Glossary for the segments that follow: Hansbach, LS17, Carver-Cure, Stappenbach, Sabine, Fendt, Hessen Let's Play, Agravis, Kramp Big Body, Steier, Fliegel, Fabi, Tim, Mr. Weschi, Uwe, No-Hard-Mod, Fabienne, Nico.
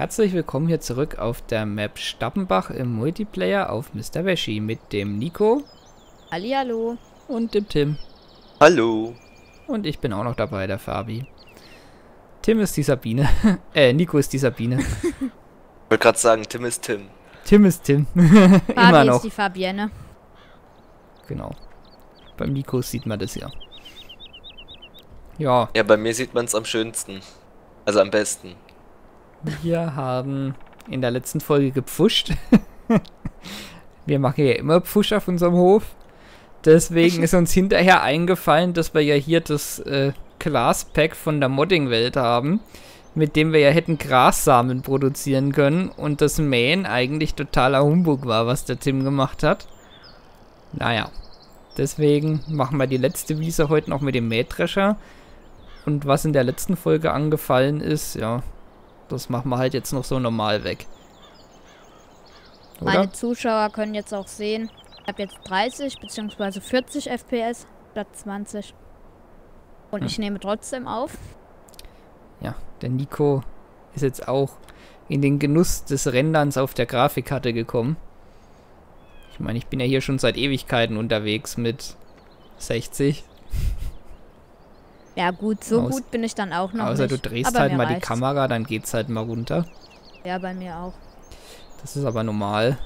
Herzlich willkommen hier zurück auf der Map Stappenbach im Multiplayer auf Mr. Weschi mit dem Nico. Hallihallo. Und dem Tim. Hallo. Und ich bin auch noch dabei, der Fabi. Tim ist die Sabine. Nico ist die Sabine. Ich wollte gerade sagen, Tim ist Tim. Tim ist Tim. Immer noch. Fabi ist die Fabienne. Genau. Beim Nico sieht man das ja. Ja. Ja, bei mir sieht man es am schönsten. Also am besten. Wir haben in der letzten Folge gepfuscht. Wir machen ja immer Pfusch auf unserem Hof. Deswegen ist uns hinterher eingefallen, dass wir ja hier das Glaspack von der Modding-Welt haben, mit dem wir ja hätten Grassamen produzieren können und das Mähen eigentlich totaler Humbug war, was der Tim gemacht hat. Naja, deswegen machen wir die letzte Wiese heute noch mit dem Mähdrescher. Und was in der letzten Folge angefallen ist, ja, das machen wir halt jetzt noch so normal weg. Oder? Meine Zuschauer können jetzt auch sehen, ich habe jetzt 30 bzw. 40 FPS statt 20. Und ich nehme trotzdem auf. Ja, der Nico ist jetzt auch in den Genuss des Renderns auf der Grafikkarte gekommen. Ich meine, ich bin ja hier schon seit Ewigkeiten unterwegs mit 60. Ja gut, so gut bin ich dann auch noch außer nicht. Außer du drehst aber halt mal reicht's. Die Kamera, dann geht's halt mal runter. Ja, bei mir auch. Das ist aber normal.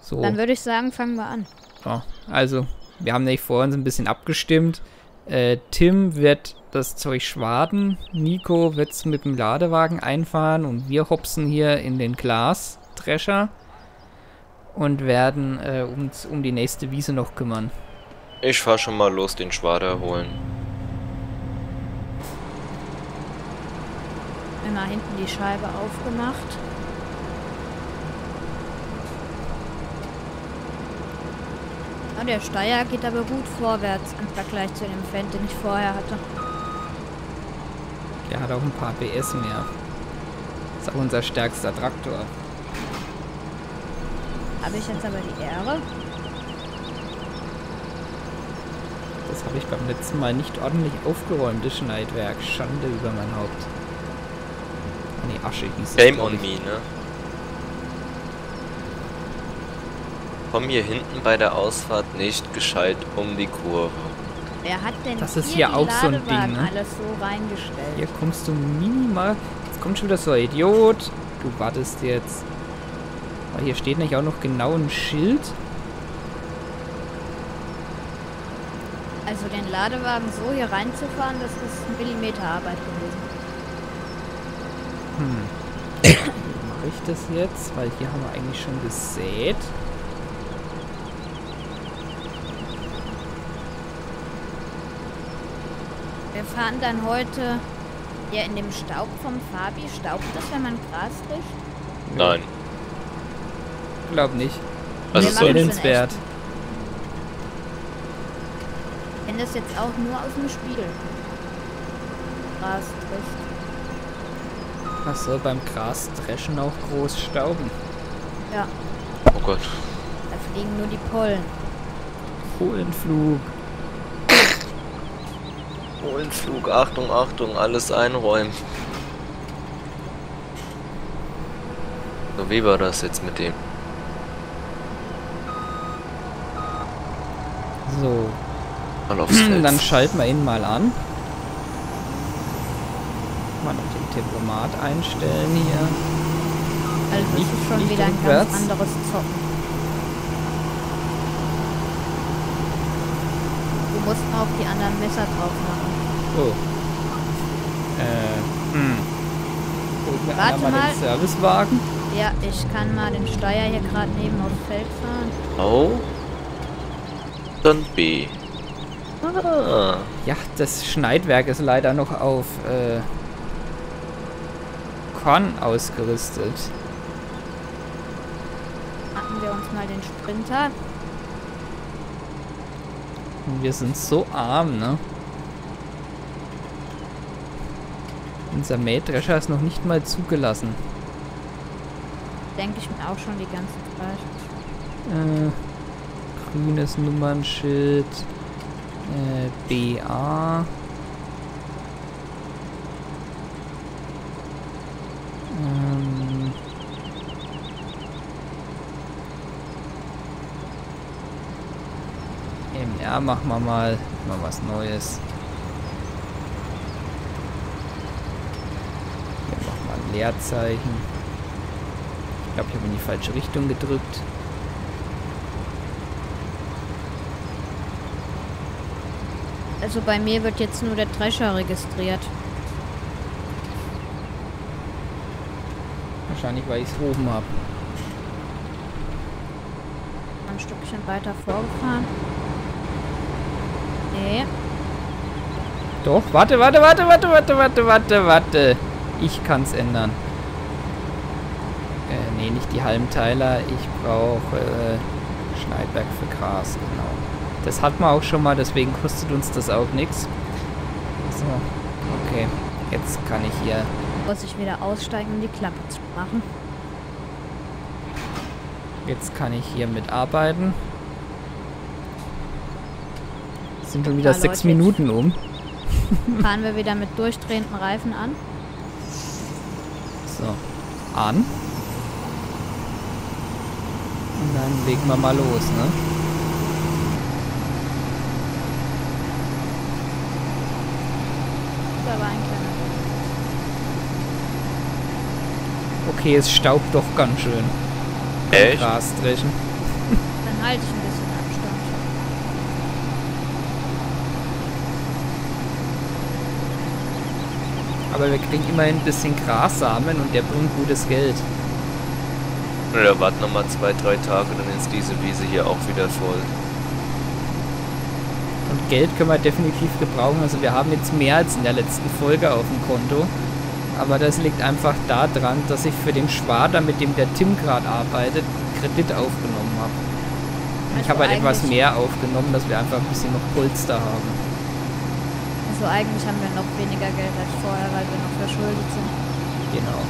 So. Dann würde ich sagen, fangen wir an. Ja, also, wir haben nämlich vor uns ein bisschen abgestimmt. Tim wird das Zeug schwaden, Nico wird es mit dem Ladewagen einfahren und wir hopsen hier in den Glasdrescher und werden uns um die nächste Wiese noch kümmern. Ich fahr schon mal los, den Schwader holen. Immer hinten die Scheibe aufgemacht. Ja, der Steier geht aber gut vorwärts im Vergleich zu dem Fendt, den ich vorher hatte. Der hat auch ein paar PS mehr. Ist auch unser stärkster Traktor. Habe ich jetzt aber die Ehre? Das habe ich beim letzten Mal nicht ordentlich aufgeräumt, das Schneidwerk. Schande über mein Haupt. Oh ne, Asche hieß Game on me, ne? Komm hier hinten bei der Ausfahrt nicht gescheit um die Kurve. Wer hat denn das hier ist hier auch so ein Ding, ne? Alles so reingestellt? Hier kommst du minimal... Jetzt kommt schon wieder so ein Idiot. Du wartest jetzt. Weil hier steht nämlich auch noch genau ein Schild. Also den Ladewagen so hier reinzufahren, das ist eine Millimeterarbeit gewesen. Wie mache ich das jetzt? Weil hier haben wir eigentlich schon gesät. Wir fahren dann heute ja in dem Staub vom Fabi. Staubt das, wenn man Gras riecht? Nein. Glaub nicht. Das ist nennenswert. Wenn das jetzt auch nur aus dem Spiegel Gras drescht. Was soll beim Gras dreschen auch groß stauben? Ja. Oh Gott. Da fliegen nur die Pollen. Pollenflug. Pollenflug, Achtung, Achtung, alles einräumen. So, wie war das jetzt mit dem? So. Dann schalten wir ihn mal an. Mal noch den Tempomat einstellen hier. Also es ist schon wieder ein ganz anderes Zocken. Du musst auch die anderen Messer drauf machen. Oh. Holen wir einmal mal den Servicewagen. Ja, ich kann mal den Steier hier gerade neben aufs Feld fahren. Oh. Dann B. Ah. Ja, das Schneidwerk ist leider noch auf Korn ausgerüstet. Machen wir uns mal den Sprinter. Wir sind so arm, ne? Unser Mähdrescher ist noch nicht mal zugelassen. Denke ich mir auch schon die ganze Zeit. Grünes Nummernschild. BA MR machen wir mal was Neues. Hier machen wir ein Leerzeichen. Ich glaube, ich habe in die falsche Richtung gedrückt. Also bei mir wird jetzt nur der Drescher registriert. Wahrscheinlich, weil ich es oben habe. Ein Stückchen weiter vorgefahren. Nee. Doch, warte. Ich kann es ändern. Nee, nicht die Halmteiler. Ich brauche Schneidwerk für Gras, genau. Das hat man auch schon mal, deswegen kostet uns das auch nichts. So, okay. Jetzt kann ich hier... Muss ich wieder aussteigen, um die Klappe zu machen. Jetzt kann ich hier mitarbeiten. Es sind schon wieder 6 Minuten um. Fahren wir wieder mit durchdrehenden Reifen an. So, an. Und dann legen wir mal los, ne? Okay, es staubt doch ganz schön. Echt? Gras dreschen. Dann halte ich ein bisschen Abstand. Aber wir kriegen immerhin ein bisschen Grassamen und der bringt gutes Geld. Ja, warten nochmal 2, 3 Tage, dann ist diese Wiese hier auch wieder voll. Und Geld können wir definitiv gebrauchen. Also wir haben jetzt mehr als in der letzten Folge auf dem Konto. Aber das liegt einfach daran, dass ich für den Schwader, mit dem der Tim gerade arbeitet, Kredit aufgenommen habe. Also ich habe halt etwas mehr aufgenommen, dass wir einfach ein bisschen noch Polster haben. Also eigentlich haben wir noch weniger Geld als vorher, weil wir noch verschuldet sind. Genau.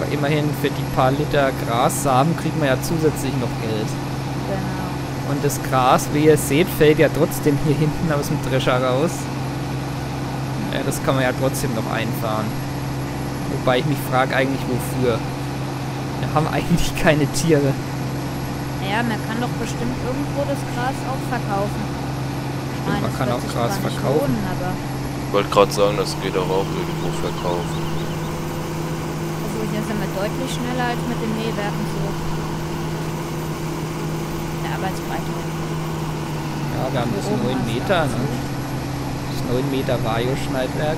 Aber immerhin für die paar Liter Grassamen kriegt man ja zusätzlich noch Geld. Genau. Und das Gras, wie ihr seht, fällt ja trotzdem hier hinten aus dem Drescher raus. Ja, das kann man ja trotzdem noch einfahren. Wobei ich mich frage eigentlich, wofür. Wir haben eigentlich keine Tiere. Naja, man kann doch bestimmt irgendwo das Gras auch verkaufen. Nein, man kann auch Gras verkaufen. Ich wollte gerade sagen, das geht doch auch irgendwo verkaufen. Also hier sind wir deutlich schneller als mit dem Mähwerken so. Ja, wir haben das 9 Meter, ne? Das 9 Meter Vario-Schneidwerk.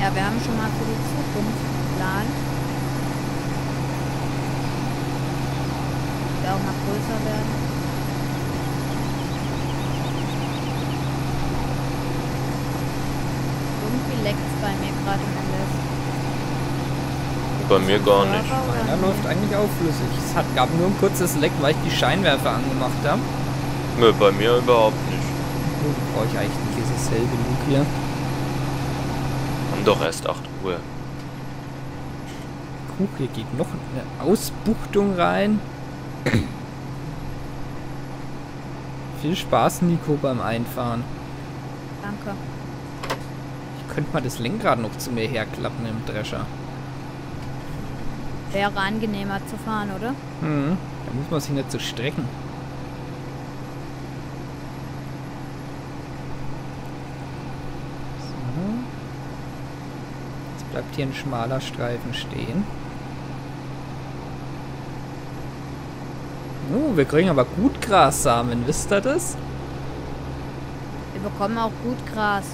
Ja, wir haben schon mal für die Zukunft geplant. Wir auch mal größer werden. Irgendwie leckt es bei mir gerade im LS. Bei mir gar nicht. Meiner läuft eigentlich auch flüssig. Es gab nur ein kurzes Leck, weil ich die Scheinwerfer angemacht habe. Nö, bei mir überhaupt nicht. Gut, brauche ich eigentlich nicht. Ist es hell genug hier? Haben doch erst 8 Uhr. Guck, hier geht noch eine Ausbuchtung rein. Viel Spaß, Nico, beim Einfahren. Danke. Ich könnte mal das Lenkrad noch zu mir herklappen im Drescher. Wäre angenehmer zu fahren, oder? Mhm. Da muss man sich nicht so strecken. So. Jetzt bleibt hier ein schmaler Streifen stehen. Wir kriegen aber gut Grassamen, wisst ihr das? Wir bekommen auch gut Gras.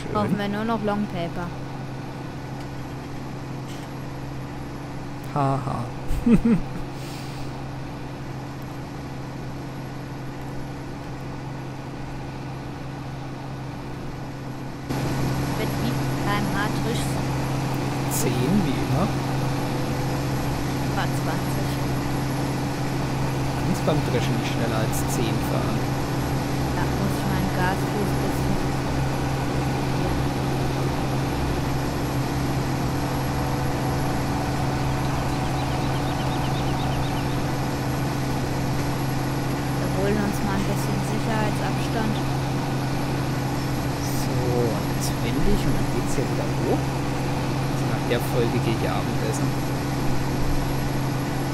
Schön. Brauchen wir nur noch Long Paper. Haha. Mit wie km/h triffst du? 10, wie immer. War 20. Kannst du beim Dreschen nicht schneller als 10 fahren? Da muss ich meinen Gasfuß ein bisschen... Holen uns mal ein bisschen Sicherheit. und dann geht es hier wieder hoch. Also nach der Folge gehe ich Abendessen.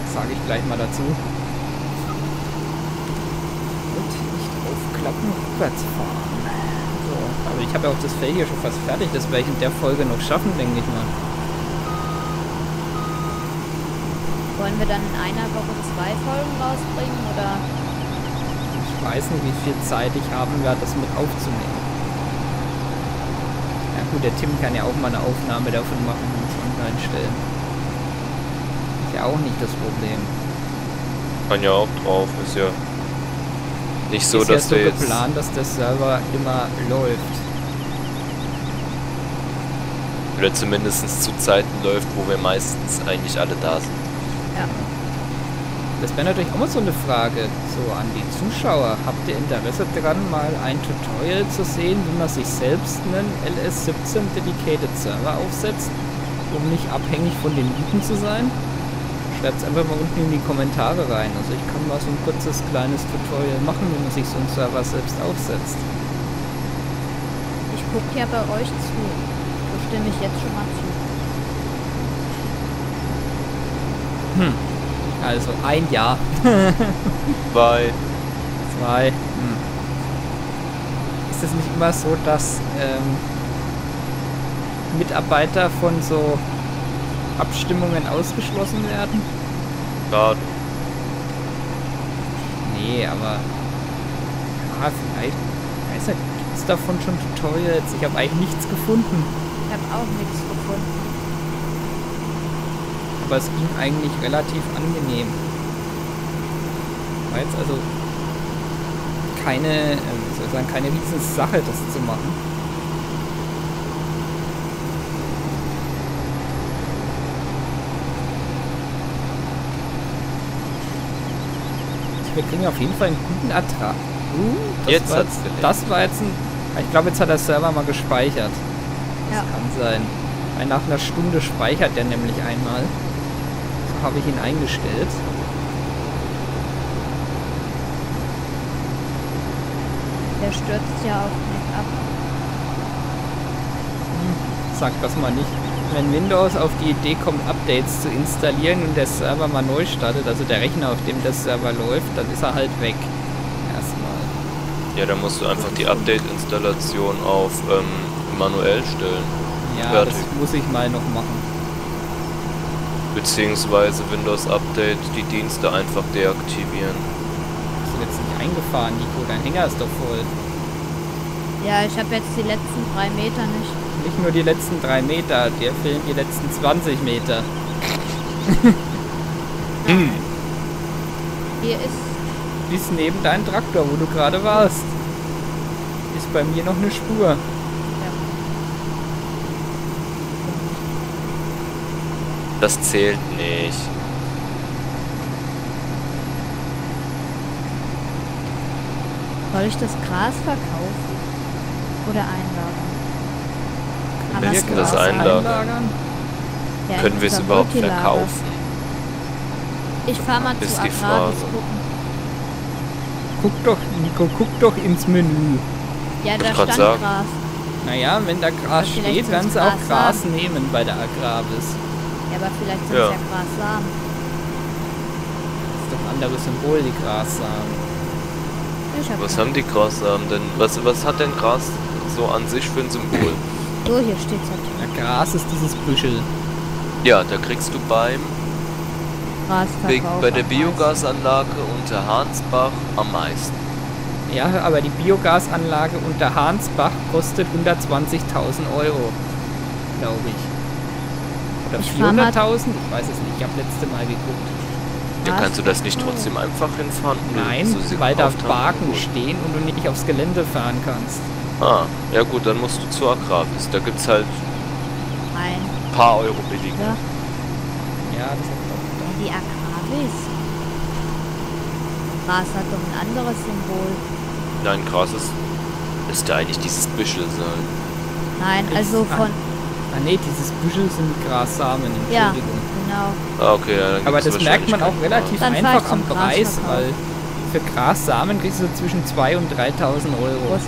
Das sage ich gleich mal dazu. Und nicht aufklappen, rückwärts fahren. So, aber ich habe ja auch das Fell hier schon fast fertig. Das werde ich in der Folge noch schaffen, denke ich mal. Wollen wir dann in einer Woche 2 Folgen rausbringen, oder? Ich weiß nicht, wie viel Zeit ich haben werde, das mit aufzunehmen. Ja gut, der Tim kann ja auch mal eine Aufnahme davon machen und es online stellen. Ist ja auch nicht das Problem. Kann ja auch drauf, ist ja nicht so, dass der jetzt... Ist ja so geplant, dass der Server immer läuft. Oder zumindest zu Zeiten läuft, wo wir meistens eigentlich alle da sind. Ja. Das wäre natürlich auch mal so eine Frage so an die Zuschauer. Habt ihr Interesse daran, mal ein Tutorial zu sehen, wie man sich selbst einen LS17 Dedicated Server aufsetzt, um nicht abhängig von den Mieten zu sein? Schreibt es einfach mal unten in die Kommentare rein. Also ich kann mal so ein kurzes, kleines Tutorial machen, wie man sich so einen Server selbst aufsetzt. Ich gucke ja bei euch zu. Da stimme ich jetzt schon mal zu. Hm. Also, 1 Jahr. 2. Ist es nicht immer so, dass Mitarbeiter von so Abstimmungen ausgeschlossen werden? Ja. Nee, aber... Ja, vielleicht... Ich weiß nicht, gibt es davon schon Tutorials? Ich habe eigentlich nichts gefunden. Ich habe auch nichts gefunden. Aber es ging eigentlich relativ angenehm. War jetzt also keine, sozusagen keine Riesensache, das zu machen. Wir kriegen auf jeden Fall einen guten Ertrag. Ich glaube, jetzt hat der Server mal gespeichert. Das kann sein. Weil nach einer Stunde speichert der nämlich einmal. Habe ich ihn eingestellt. Der stürzt ja auch nicht ab. Sag das mal nicht. Wenn Windows auf die Idee kommt, Updates zu installieren und der Server mal neu startet, also der Rechner, auf dem der Server läuft, dann ist er halt weg. Erstmal. Ja, dann musst du einfach die Update-Installation auf manuell stellen. Ja, fertig. Das muss ich mal noch machen. Beziehungsweise Windows Update die Dienste einfach deaktivieren. Hast du jetzt nicht eingefahren, Nico? Dein Hänger ist doch voll. Ja, ich habe jetzt die letzten 3 Meter nicht. Nicht nur die letzten 3 Meter, dir fehlen die letzten 20 Meter. Hier ist... Bis neben deinem Traktor, wo du gerade warst. Ist bei mir noch eine Spur. Das zählt nicht. Soll ich das Gras verkaufen? Oder einlagern? Wir können das einlagern. Ja, können wir es überhaupt verkaufen? Ich fahre mal zu Agravis gucken. Guck doch, Nico, guck doch ins Menü. Ja, da stand Gras. Naja, wenn da Gras steht, werden sie auch Gras nehmen bei der Agravis. Ja, aber vielleicht sind es ja Grassamen. Das ist doch ein anderes Symbol, die Grassamen. Was haben die Grassamen denn? Was hat denn Gras so an sich für ein Symbol? So, hier steht es halt. Ja, Gras ist dieses Büschel. Ja, da kriegst du beim... Bei der Biogasanlage unter Hansbach am meisten. Ja, aber die Biogasanlage unter Hansbach kostet 120.000 €, glaube ich. Oder 400.000? Ich weiß es nicht, ich habe letzte Mal geguckt. Ja, kannst du das nicht trotzdem einfach hinfahren? Nein, weil da Wagen stehen und du nicht aufs Gelände fahren kannst. Ah, ja gut, dann musst du zu Agravis. Da gibt's halt ein paar Euro billiger. Ja, das hat doch gedacht. Die Agravis. Gras hat doch ein anderes Symbol. Nein, Gras ist... müsste eigentlich dieses Büschel sein. Nein, also von... Ah ne, dieses Büschel sind Grassamen, Entschuldigung. Ja, genau. Ah, okay, ja, dann aber das merkt man auch relativ einfach am Preis, weil für Grassamen kriegst du so zwischen 2.000 und 3.000 €. Wo ist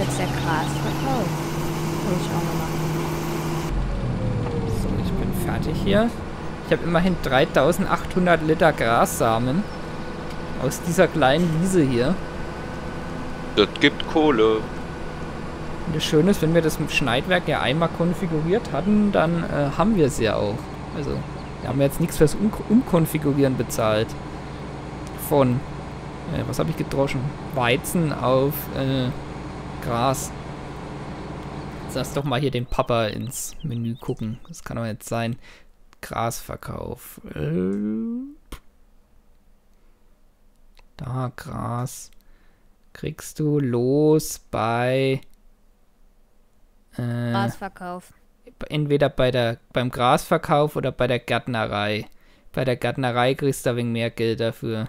jetzt der Grasverkauf? Will ich auch mal machen. fertig hier. Ich habe immerhin 3800 Liter Grassamen aus dieser kleinen Wiese hier. Das gibt Kohle. Und das Schöne ist, wenn wir das mit Schneidwerk ja einmal konfiguriert hatten, dann haben wir es ja auch. Also, wir haben jetzt nichts fürs Umkonfigurieren bezahlt. Von, was habe ich gedroschen? Weizen auf Gras. Jetzt lass doch mal hier den Papa ins Menü gucken. Das kann doch jetzt sein. Grasverkauf. Da, Gras. Kriegst du los bei... Grasverkauf. Entweder beim Grasverkauf oder bei der Gärtnerei. Bei der Gärtnerei kriegst du ein wenig mehr Geld dafür.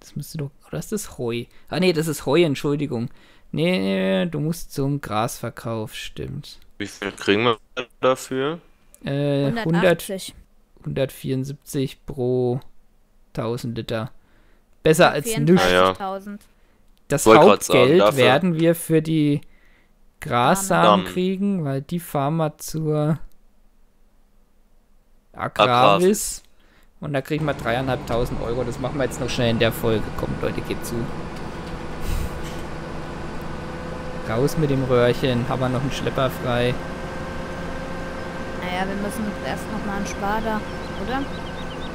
Das müsste doch... Oder ist das Heu? Ah nee, das ist Heu, Entschuldigung. Nee, du musst zum Grasverkauf, stimmt. Wie viel kriegen wir dafür? 180. 174 pro 1000 Liter. Besser als nichts. Ja. Das Hauptgeld werden wir für die Grassamen kriegen, weil die fahren wir zur Agravis. Und da kriegen wir 3.500 Euro. Das machen wir jetzt noch schnell in der Folge. Kommt, Leute, geht zu. Raus mit dem Röhrchen. Haben wir noch einen Schlepper frei? Naja, wir müssen erst nochmal einen Spader, oder?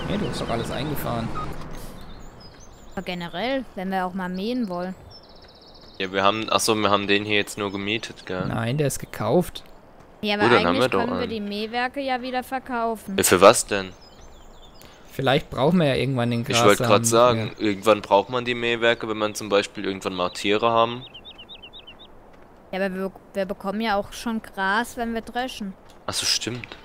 Nee, du hast doch alles eingefahren. Aber generell, wenn wir auch mal mähen wollen. Ja, wir haben... Achso, wir haben den hier jetzt nur gemietet, gell? Nein, der ist gekauft. Ja, aber eigentlich können wir die Mähwerke ja wieder verkaufen. Ja, für was denn? Vielleicht brauchen wir ja irgendwann den Grassamen. Ich wollte gerade sagen, irgendwann braucht man die Mähwerke, wenn man zum Beispiel irgendwann mal Tiere haben. Ja, aber wir bekommen ja auch schon Gras, wenn wir dreschen. Achso, stimmt.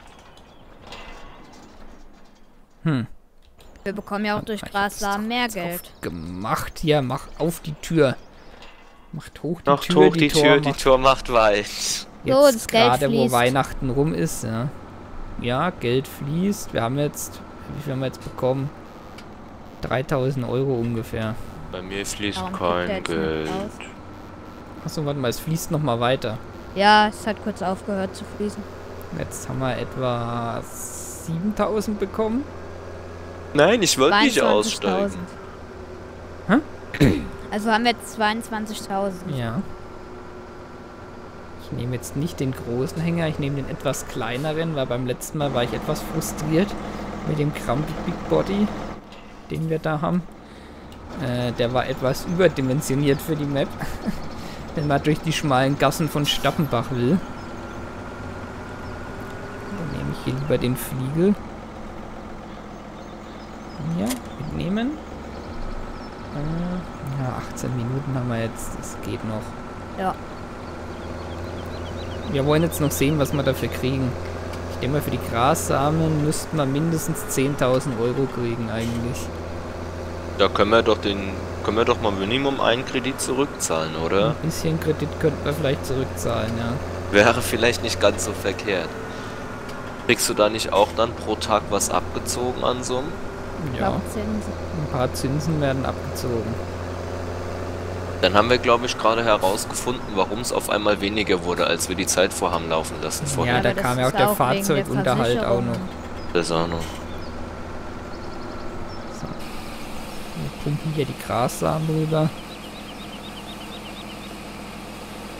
Wir bekommen ja auch durch Grassamen mehr Geld. Gemacht hier, mach auf die Tür. Macht hoch die Tür. Macht hoch die Tür, die Tür macht weit. Jetzt gerade, wo Weihnachten rum ist, ja. Ja, Geld fließt. Wir haben jetzt, wie viel haben wir jetzt bekommen? 3.000 Euro ungefähr. Bei mir fließt kein Geld. Achso, warte mal, es fließt nochmal weiter. Ja, es hat kurz aufgehört zu fließen. Jetzt haben wir etwa 7.000 bekommen. Nein, ich wollte nicht aussteigen. Hä? Also haben wir jetzt 22.000. Ja. Ich nehme jetzt nicht den großen Hänger, ich nehme den etwas kleineren, weil beim letzten Mal war ich etwas frustriert mit dem Kramp Big Body, den wir da haben. Der war etwas überdimensioniert für die Map. Wenn man durch die schmalen Gassen von Stappenbach will. Dann nehme ich hier lieber den Fliegel. Hier, mitnehmen. Ja, 18 Minuten haben wir jetzt. Das geht noch. Ja. Wir wollen jetzt noch sehen, was wir dafür kriegen. Ich denke mal, für die Grassamen müssten wir mindestens 10.000 Euro kriegen eigentlich. Da können wir doch mal Minimum einen Kredit zurückzahlen, oder? Ein bisschen Kredit könnten wir vielleicht zurückzahlen, ja. Wäre vielleicht nicht ganz so verkehrt. Kriegst du da nicht auch dann pro Tag was abgezogen an Summen? Ja, ein paar Zinsen werden abgezogen. Dann haben wir, glaube ich, gerade herausgefunden, warum es auf einmal weniger wurde, als wir die Zeit vorhaben laufen lassen vorher. Ja, da kam ja auch der Fahrzeugunterhalt auch noch. Das auch noch. So. Wir pumpen hier die Grassamen rüber.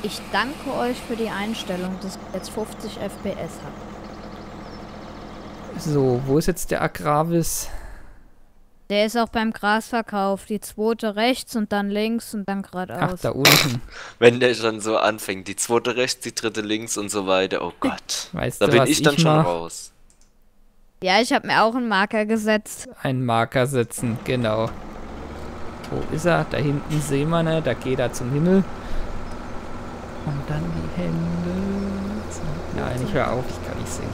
Ich danke euch für die Einstellung, dass ich jetzt 50 FPS habe. So, wo ist jetzt der Agravis? Der ist auch beim Grasverkauf. Die zweite rechts und dann links und dann geradeaus. Ach, da unten. Wenn der schon so anfängt. Die zweite rechts, die dritte links und so weiter. Oh Gott. Weißt du, da bin ich dann schon raus. Ja, ich habe mir auch einen Marker gesetzt. Einen Marker setzen, genau. Wo ist er? Da hinten sehen wir, ne? Da geht er zum Himmel. Und dann die Hände. Nein, ich höre auf. Ich kann nicht singen.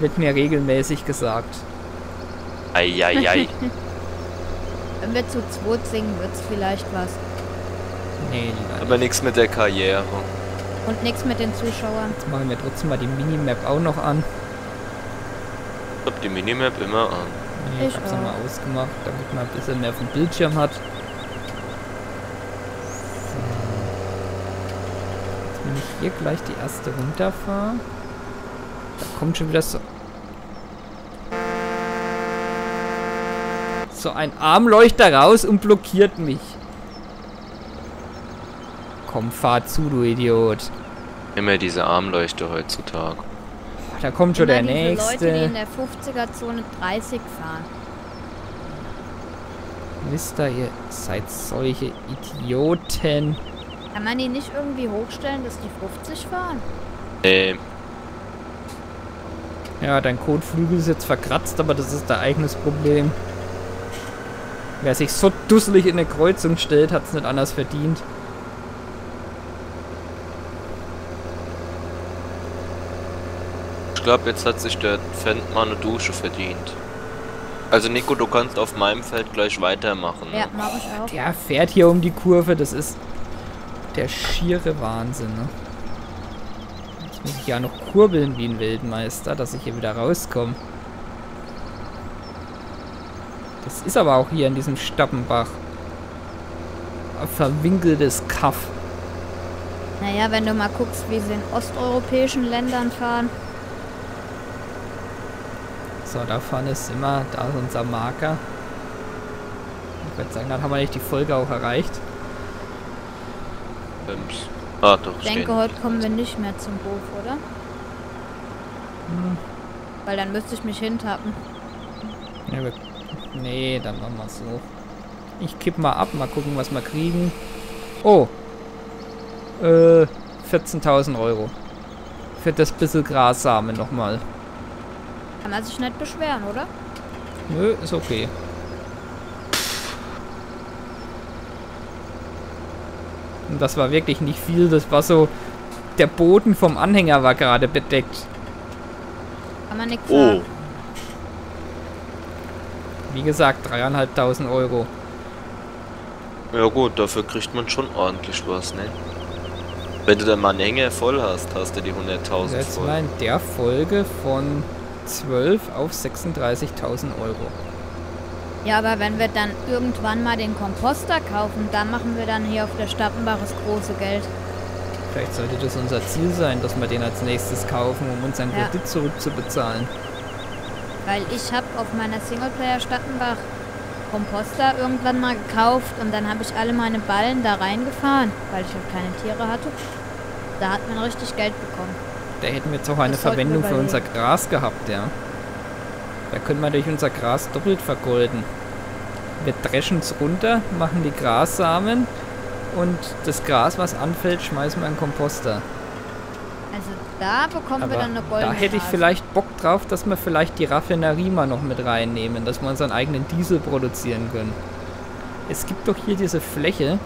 Wird mir regelmäßig gesagt. Eieiei. Wenn wir zu zweit singen, wird's vielleicht was. Nee, lieber aber nichts mit der Karriere. Und nichts mit den Zuschauern. Jetzt machen wir trotzdem mal die Minimap auch noch an. Ich hab die Minimap immer an. Nee, ich hab's nochmal ausgemacht, damit man ein bisschen mehr vom Bildschirm hat. So. Jetzt, wenn ich hier gleich die erste runterfahre. Da kommt schon wieder so ein Armleuchter raus und blockiert mich. Komm, fahr zu, du Idiot. Immer diese Armleuchter heutzutage. Da kommt schon der nächste. Leute, die in der 50er-Zone 30 fahren. Mister, ihr seid solche Idioten. Kann man die nicht irgendwie hochstellen, dass die 50 fahren? Ja, dein Kotflügel ist jetzt verkratzt, aber das ist dein eigenes Problem. Wer sich so dusselig in eine Kreuzung stellt, hat es nicht anders verdient. Ich glaube, jetzt hat sich der Fendt mal eine Dusche verdient. Also Nico, du kannst auf meinem Feld gleich weitermachen. Ja, mach ich auch. Der fährt hier um die Kurve, das ist der schiere Wahnsinn, ne? Jetzt muss ich ja noch kurbeln wie ein Wildmeister, dass ich hier wieder rauskomme. Das ist aber auch hier in diesem Stappenbach ein verwinkeltes Kaff. Naja, wenn du mal guckst, wie sie in osteuropäischen Ländern fahren. So, da vorne ist immer, da ist unser Marker. Ich würde sagen, dann haben wir nicht die Folge auch erreicht. Ah, doch, ich denke, heute kommen wir nicht mehr zum Hof, oder? Hm. Weil dann müsste ich mich hintappen. Ja, nee, dann machen wir es so. Ich kipp mal ab, mal gucken, was wir kriegen. Oh! 14.000 Euro. Für das bisschen Grassamen nochmal. Kann man sich nicht beschweren, oder? Nö, ist okay. Und das war wirklich nicht viel, das war so... Der Boden vom Anhänger war gerade bedeckt. Kann man nichts sagen. Wie gesagt, 3.500 Euro. Ja gut, dafür kriegt man schon ordentlich was, ne? Wenn du dann mal einen Hänger voll hast, hast du die 100.000 voll. Jetzt mal in der Folge von 12 auf 36.000 Euro. Ja, aber wenn wir dann irgendwann mal den Komposter kaufen, dann machen wir dann hier auf der Stappenbach das große Geld. Vielleicht sollte das unser Ziel sein, dass wir den als nächstes kaufen, um unseren Kredit zurückzubezahlen. Weil ich habe auf meiner Singleplayer-Stappenbach Komposter irgendwann mal gekauft und dann habe ich alle meine Ballen da reingefahren, weil ich halt keine Tiere hatte. Da hat man richtig Geld bekommen. Da hätten wir jetzt auch eine Verwendung für unser Gras gehabt, ja. Da können wir durch unser Gras doppelt vergolden. Wir dreschen es runter, machen die Grassamen und das Gras, was anfällt, schmeißen wir in den Komposter. Also da bekommen wir dann eine goldene. Da hätte ich vielleicht Bock drauf, dass wir vielleicht die Raffinerie mal noch mit reinnehmen, dass wir unseren eigenen Diesel produzieren können. Es gibt doch hier diese Fläche,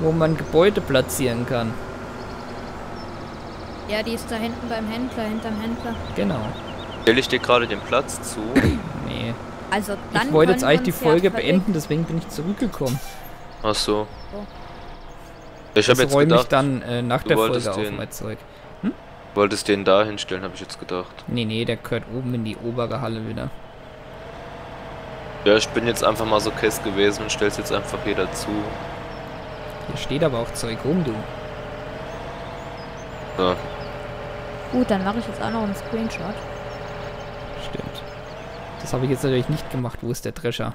wo man Gebäude platzieren kann. Ja, die ist da hinten beim Händler, hinterm Händler. Genau. Stelle ich dir gerade den Platz zu? Nee. Also dann ich wollte jetzt eigentlich die Folge beenden, deswegen bin ich zurückgekommen. Ach so. Ich habe jetzt gedacht, ich dann nach der Folge auf mein Zeug. Hm? Du wolltest den da hinstellen, habe ich jetzt gedacht. Nee, nee, der gehört oben in die obere Halle wieder. Ja, ich bin jetzt einfach mal so Kess gewesen und stell's jetzt einfach hier dazu. Hier steht aber auch Zeug rum, du. So. Gut, dann mache ich jetzt auch noch einen Screenshot. Stimmt. Das habe ich jetzt natürlich nicht gemacht. Wo ist der Drescher?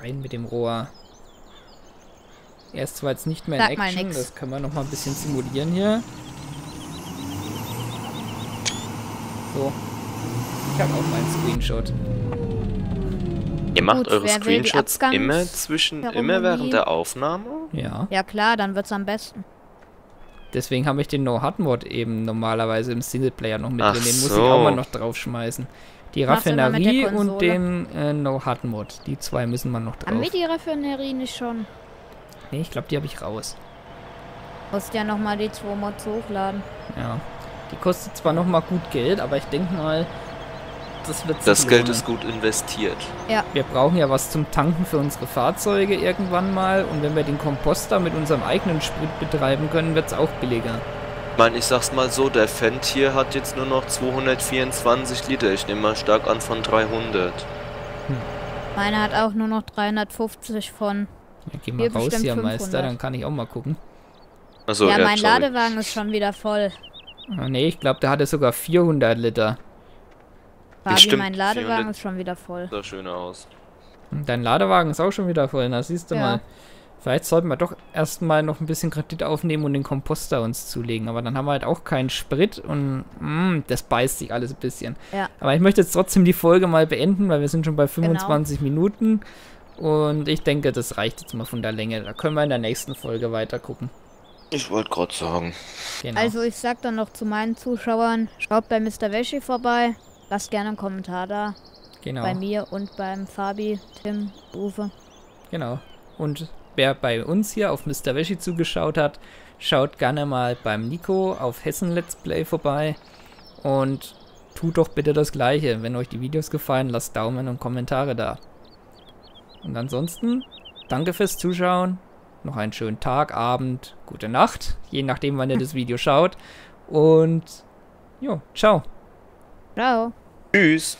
Rein mit dem Rohr. Er ist zwar jetzt nicht mehr in Action, das kann man noch mal ein bisschen simulieren hier. So. Ich habe auch meinen Screenshot. Ihr macht eure Screenshots immer während der Aufnahme? Ja. Ja klar, dann wird's am besten. Deswegen habe ich den No-Hard-Mod eben normalerweise im Singleplayer noch mitgenommen. Den muss ich auch mal noch draufschmeißen. Die Raffinerie und den No-Hard-Mod. Die zwei müssen man noch drauf. Haben wir die Raffinerie nicht schon? Nee, ich glaube, die habe ich raus. Du musst ja nochmal die 2 Mods hochladen. Ja. Die kostet zwar nochmal gut Geld, aber ich denke mal, das wird sich Das Geld ist gut investiert. Ja. Wir brauchen ja was zum Tanken für unsere Fahrzeuge irgendwann mal. Und wenn wir den Komposter mit unserem eigenen Sprit betreiben können, wird es auch billiger. Ich meine, ich sag's mal so, der Fendt hier hat jetzt nur noch 224 Liter. Ich nehme mal stark an von 300. Hm. Meiner hat auch nur noch 350 von... Ja, geh mal raus hier, 500. Meister, dann kann ich auch mal gucken. Achso, ja, mein Ladewagen ist schon wieder voll. Oh, nee, ich glaube, der hatte sogar 400 Liter. Fabi, mein Ladewagen ist schon wieder voll. Sah schön aus. Dein Ladewagen ist auch schon wieder voll, na siehst du mal. Vielleicht sollten wir doch erstmal noch ein bisschen Kredit aufnehmen und den Komposter uns zulegen. Aber dann haben wir halt auch keinen Sprit und das beißt sich alles ein bisschen. Ja. Aber ich möchte jetzt trotzdem die Folge mal beenden, weil wir sind schon bei 25 Minuten. Und ich denke, das reicht jetzt mal von der Länge. Da können wir in der nächsten Folge weiter gucken. Ich wollte gerade sagen. Genau. Also ich sag dann noch zu meinen Zuschauern, schaut bei Mr. Weschi vorbei. Lasst gerne einen Kommentar da. Genau. Bei mir und beim Fabi, Tim, Uwe. Genau. Und wer bei uns hier auf Mr. Weschi zugeschaut hat, schaut gerne mal beim Nico auf Hessen Let's Play vorbei und tut doch bitte das Gleiche. Wenn euch die Videos gefallen, lasst Daumen und Kommentare da. Und ansonsten, danke fürs Zuschauen, noch einen schönen Tag, Abend, gute Nacht, je nachdem, wann ihr das Video schaut. Und jo, ciao. Ciao. Tschüss.